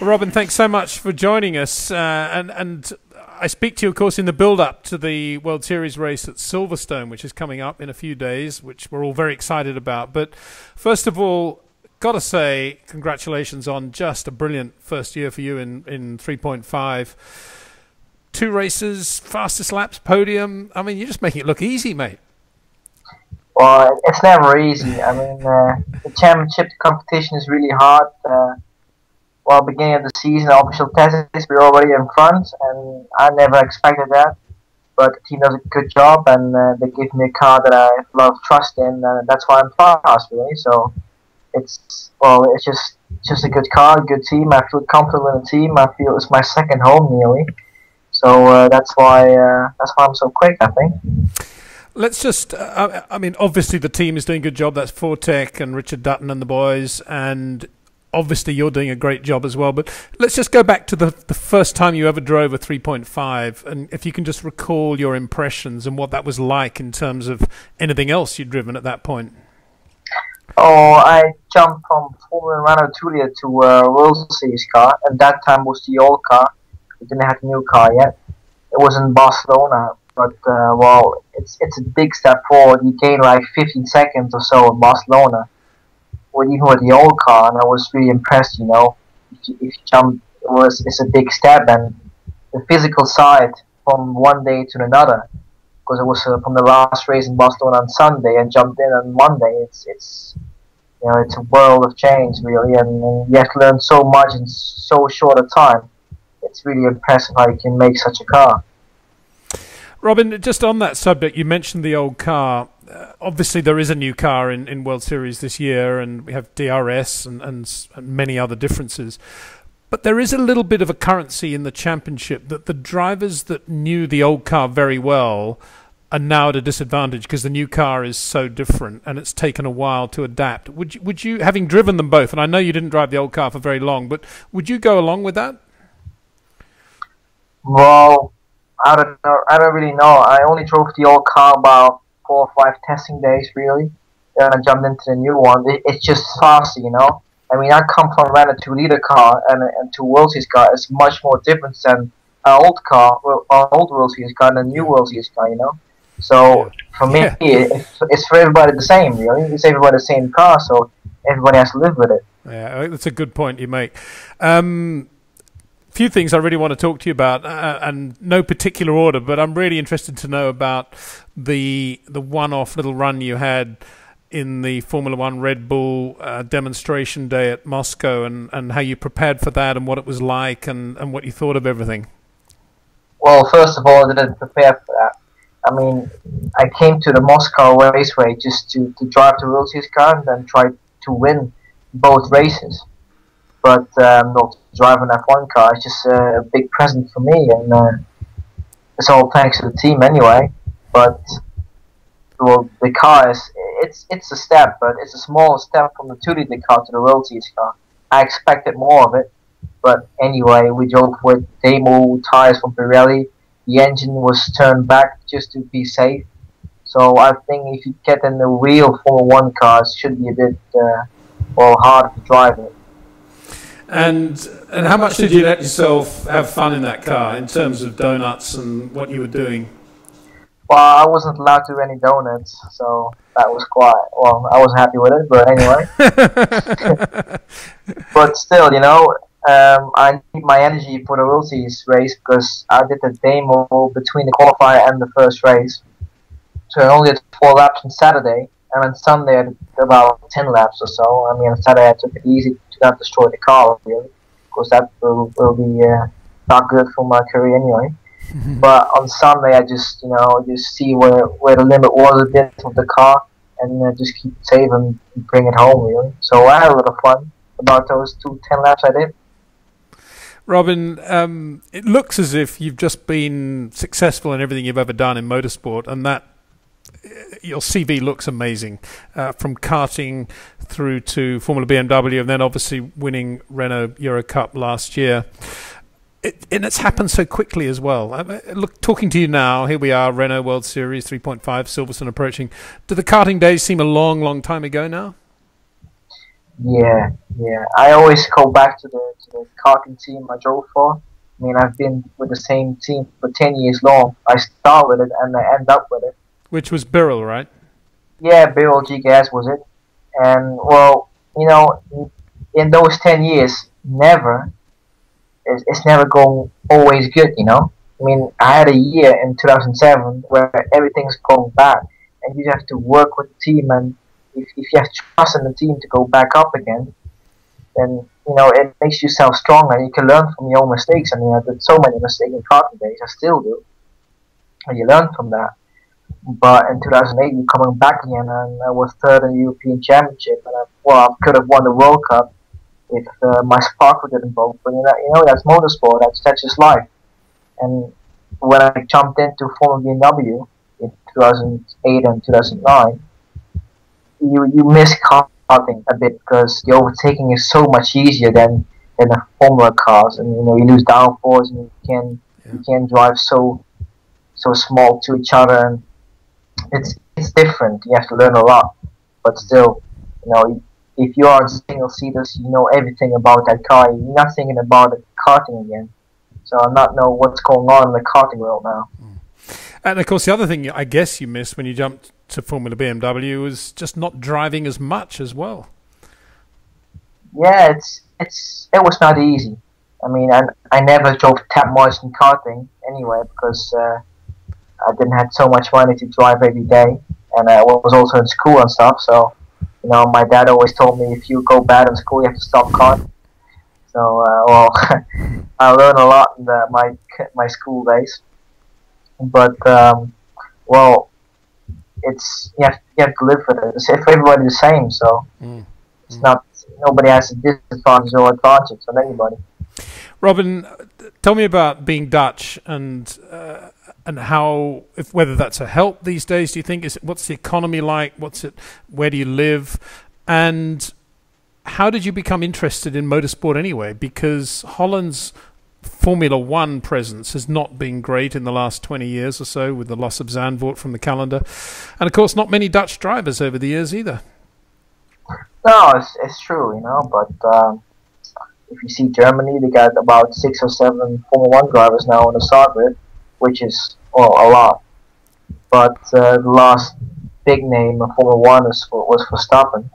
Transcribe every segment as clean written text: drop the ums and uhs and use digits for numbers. Robin, thanks so much for joining us. And I speak to you, of course, in the build-up to the World Series race at Silverstone, which is coming up in a few days, which we're all very excited about. But first of all, got to say congratulations on just a brilliant first year for you in 3.5. 2 races, fastest laps, podium. I mean, you're just making it look easy, mate. Well, it's never easy. I mean, the championship competition is really hard. Well, beginning of the season, official tests, we're already in front, and I never expected that. But the team does a good job, and they give me a car that I have a lot of trust in, and that's why I'm fast, really. So it's just a good car, a good team. I feel comfortable in the team. I feel it's my second home, nearly. So that's why I'm so quick, I think. Let's just, I mean, obviously the team is doing a good job. That's Fortec and Richard Dutton and the boys, and obviously you're doing a great job as well. But let's just go back to the first time you ever drove a 3.5, and if you can just recall your impressions and what that was like in terms of anything else you'd driven at that point. Oh, I jumped from Formula Renault Tulia to a World Series car, and that time was the old car. We didn't have a new car yet. It was in Barcelona. But, well, it's a big step forward. You gained like 15 seconds or so in Barcelona, even with the old car, and I was really impressed, you know. If you jump, it's a big step, and the physical side from one day to another, because it was from the last race in Barcelona on Sunday and jumped in on Monday, it's you know, it's a world of change, really, and you have to learn so much in so short a time. It's really impressive how you can make such a car. Robin, just on that subject, you mentioned the old car. Obviously, there is a new car in World Series this year, and we have DRS and many other differences. But there is a little bit of a currency in the championship that the drivers that knew the old car very well are now at a disadvantage because the new car is so different and it's taken a while to adapt. Would you, having driven them both, and I know you didn't drive the old car for very long, but would you go along with that? Well, I don't know. I don't really know. I only drove the old car about 4 or 5 testing days, really. Then I jumped into the new one. It's just faster, you know. I mean, I come from a 2-liter car and to World Series car. It's much more different than an old car, an old World Series car, and a new World Series car, you know. So for me, it's for everybody the same, really. It's everybody the same car, so everybody has to live with it. Yeah, that's a good point you make. Few things I really want to talk to you about, and no particular order, but I'm really interested to know about the one-off little run you had in the Formula One Red Bull demonstration day at Moscow, and how you prepared for that and what it was like and what you thought of everything. Well, first of all, I didn't prepare for that. I mean, I came to the Moscow Raceway just to drive the World Series car and then try to win both races. But not driving an F1 car is just a big present for me, and it's all thanks to the team anyway. But well, the car is—it's a step, but it's a small step from the 2-liter car to the World Series car. I expected more of it, but anyway, we drove with demo tires from Pirelli. The engine was turned back just to be safe. So I think if you get in the real Formula 1 cars, it should be a bit hard to drive it. And how much did you let yourself have fun in that car in terms of donuts and what you were doing? Well, I wasn't allowed to do any donuts, so that was quite... Well, I wasn't happy with it, but anyway. But still, you know, I need my energy for the World Series race because I did the demo between the qualifier and the first race. So I only did 4 laps on Saturday, and on Sunday I did about 10 laps or so. I mean, on Saturday I took it easy. Not destroy the car, really, because that will be not good for my career anyway. But on Sunday, I just see where the limit was a bit of the car, and just keep it safe and bring it home, really. So I had a lot of fun about those 10 laps I did. Robin, it looks as if you've just been successful in everything you've ever done in motorsport, and that. Your CV looks amazing, from karting through to Formula BMW, and then obviously winning Renault Euro Cup last year. And it's happened so quickly as well. I mean, look, talking to you now, here we are, Renault World Series 3.5, Silverstone approaching. Do the karting days seem a long, long time ago now? Yeah. I always go back to the karting team I drove for. I mean, I've been with the same team for 10 years long. I start with it and I end up with it. Which was Beryl, right? Yeah, Beryl GKS was it. And, well, you know, in those 10 years, it's never going always good, you know? I mean, I had a year in 2007 where everything's going bad, and you have to work with the team, and if you have trust in the team to go back up again, then, you know, it makes yourself stronger, and you can learn from your own mistakes. I mean, I did so many mistakes in karting days, I still do, and you learn from that. But in 2008, you're coming back again, and I was third in the European Championship, and I could have won the World Cup if my sparkle didn't blow. But you know, that's motorsport, that's just life. And when I jumped into Formula BMW in 2008 and 2009, you miss karting a bit because the overtaking is so much easier than the Formula cars, and you know, you lose downforce, and you can drive so small to each other, and it's different. You have to learn a lot, but still, you know, if you are single seaters, you know everything about that car. You're not thinking about it karting again, so I'm not know what's going on in the karting world now. And of course, the other thing I guess you missed when you jumped to Formula BMW was just not driving as much as well. Yeah, it was not easy. I mean, I never drove that much in karting anyway because I didn't have so much money to drive every day, and I was also in school and stuff. So, you know, my dad always told me if you go bad in school, you have to stop karting. So, well, I learned a lot in my school days, but well, it's you have to live with it. It's for everybody the same, so it's not nobody has a disadvantage or advantage on anybody. Robin, tell me about being Dutch and how, whether that's a help these days. Do you think what's the economy like? Where do you live? And how did you become interested in motorsport anyway? Because Holland's Formula One presence has not been great in the last 20 years or so, with the loss of Zandvoort from the calendar, and of course not many Dutch drivers over the years either. No, it's true, you know. But if you see Germany, they got about 6 or 7 Formula One drivers now on the start grid, which is a lot. But the last big name of Formula One was Verstappen,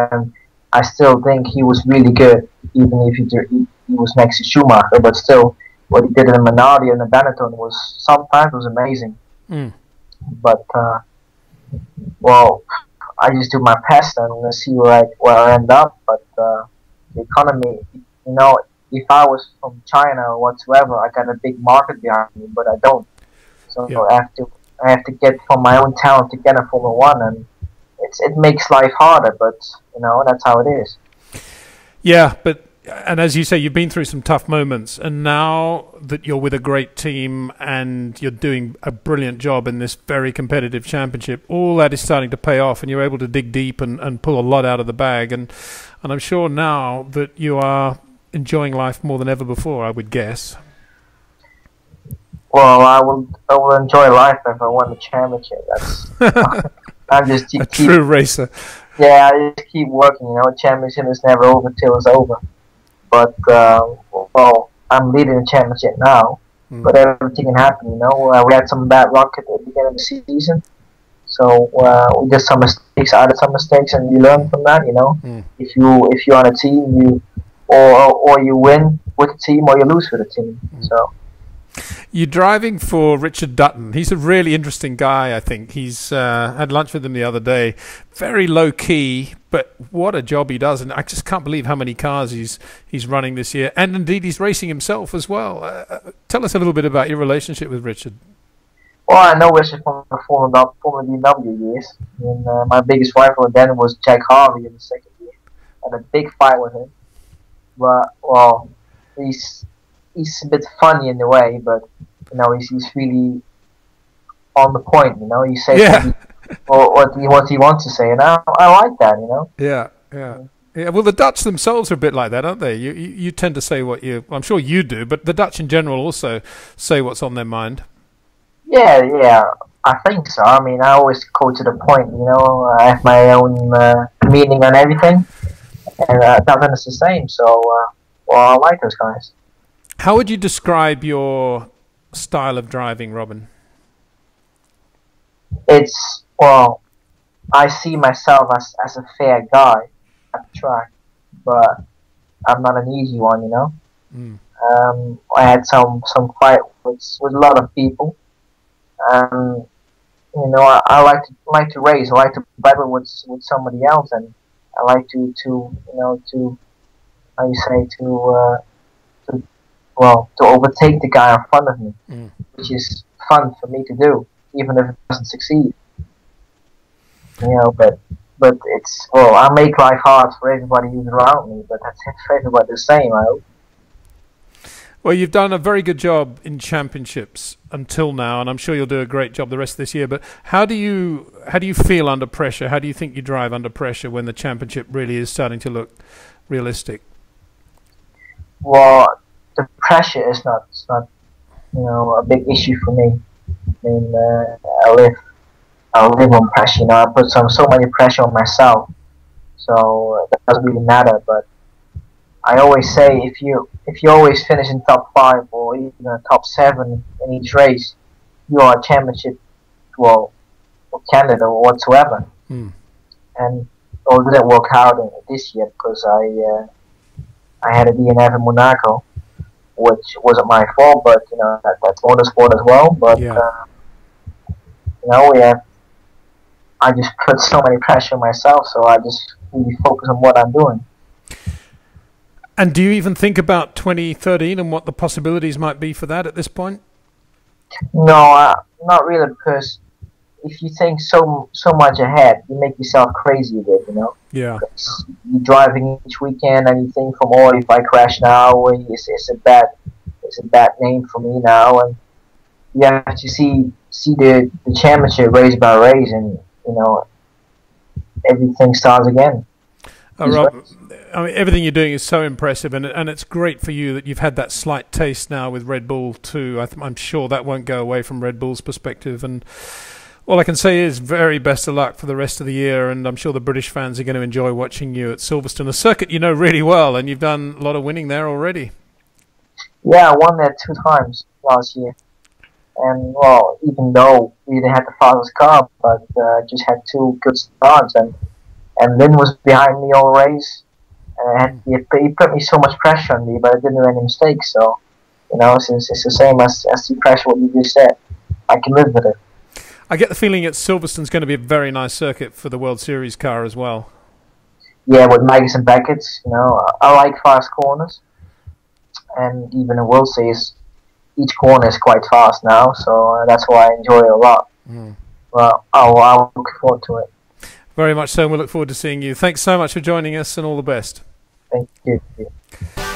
and I still think he was really good, even if he was next to Schumacher. But still, what he did in Minardi and the Benetton was sometimes amazing. But well, I just do my best and see where I end up. But the economy, you know, if I was from China or whatsoever, I got a big market behind me, but I don't. So yeah. I have to get from my own town to get a Formula One, and it makes life harder. But you know, that's how it is. Yeah, but. And as you say, you've been through some tough moments, and now that you're with a great team and you're doing a brilliant job in this very competitive championship, all that is starting to pay off, and you're able to dig deep and pull a lot out of the bag. And I'm sure now that you are enjoying life more than ever before, I would guess. Well, I will enjoy life if I won the championship. That's I'm just a true racer. Yeah, I just keep working. You know, a championship is never over till it's over. But, well, I'm leading the championship now, but everything can happen, you know. We had some bad luck at the beginning of the season, so we did some mistakes, I did some mistakes, and you learn from that, you know. If you're on a team, you or you win with the team or you lose with the team, so... You're driving for Richard Dutton. He's a really interesting guy, I think. He's had lunch with him the other day. Very low-key, but what a job he does. And I just can't believe how many cars he's running this year. And indeed, he's racing himself as well. Tell us a little bit about your relationship with Richard. Well, I know Richard from the Formula BMW years. And, my biggest rival then was Jack Harvey in the second year. I had a big fight with him. But, well, he's a bit funny in a way, but you know he's really on the point. You know, he says what he wants to say, and I like that. You know. Yeah. Well, the Dutch themselves are a bit like that, aren't they? You tend to say what you. I'm sure you do, but the Dutch in general also say what's on their mind. Yeah, I think so. I mean, I always go to the point. You know, I have my own meaning on everything, and Dutton is the same. So well, I like those guys. How would you describe your style of driving, Robin? It's, well, I see myself as a fair guy at the track, but I'm not an easy one, you know. Mm. I had some fight with a lot of people. You know, I like to race. I like to battle with somebody else, and I like to you know, to, how you say, to overtake the guy in front of me, mm. which is fun for me to do, even if it doesn't succeed. You know, but it's, well, I make life hard for everybody who's around me, but that's it for everybody the same, I hope. Well, you've done a very good job in championships until now, and I'm sure you'll do a great job the rest of this year. But how do you feel under pressure? How do you think you drive under pressure when the championship really is starting to look realistic? Well, the pressure is not you know, a big issue for me. I mean, I live on pressure. You know, I put so much pressure on myself, so that doesn't really matter. But I always say, if you always finish in top 5 or even top 7 in each race, you are a championship, well, or candidate or whatsoever. Mm. And although that worked out this year, because I had a DNF in Monaco, which wasn't my fault, but you know, that's motorsport as well. But yeah. You know, I just put so many pressure on myself, so I just really focus on what I'm doing. And do you even think about 2013 and what the possibilities might be for that at this point? No, not really, because if you think so much ahead, you make yourself crazy a bit, you know? Yeah. You're driving each weekend and you think, oh, if I crash now, it's a bad name for me now. And you have to see the championship race by race, and, you know, everything starts again. Oh, Rob, I mean, everything you're doing is so impressive, and it's great for you that you've had that slight taste now with Red Bull too. I'm sure that won't go away from Red Bull's perspective, and all I can say is very best of luck for the rest of the year, and I'm sure the British fans are going to enjoy watching you at Silverstone, a circuit you know really well, and you've done a lot of winning there already. Yeah, I won there 2 times last year, and well, even though we didn't have the fastest car, but just had 2 good starts, and Lynn was behind me all race, and he put me so much pressure on me, but I didn't do any mistakes. So, you know, since it's the same as the pressure what you just said, I can live with it. I get the feeling that Silverstone's going to be a very nice circuit for the World Series car as well. Yeah, with Maggs and Beckett's, you know, I like fast corners, and even in World Series, each corner is quite fast now, so that's why I enjoy it a lot. Mm. Well, I look forward to it. Very much so, and we look forward to seeing you. Thanks so much for joining us, and all the best. Thank you.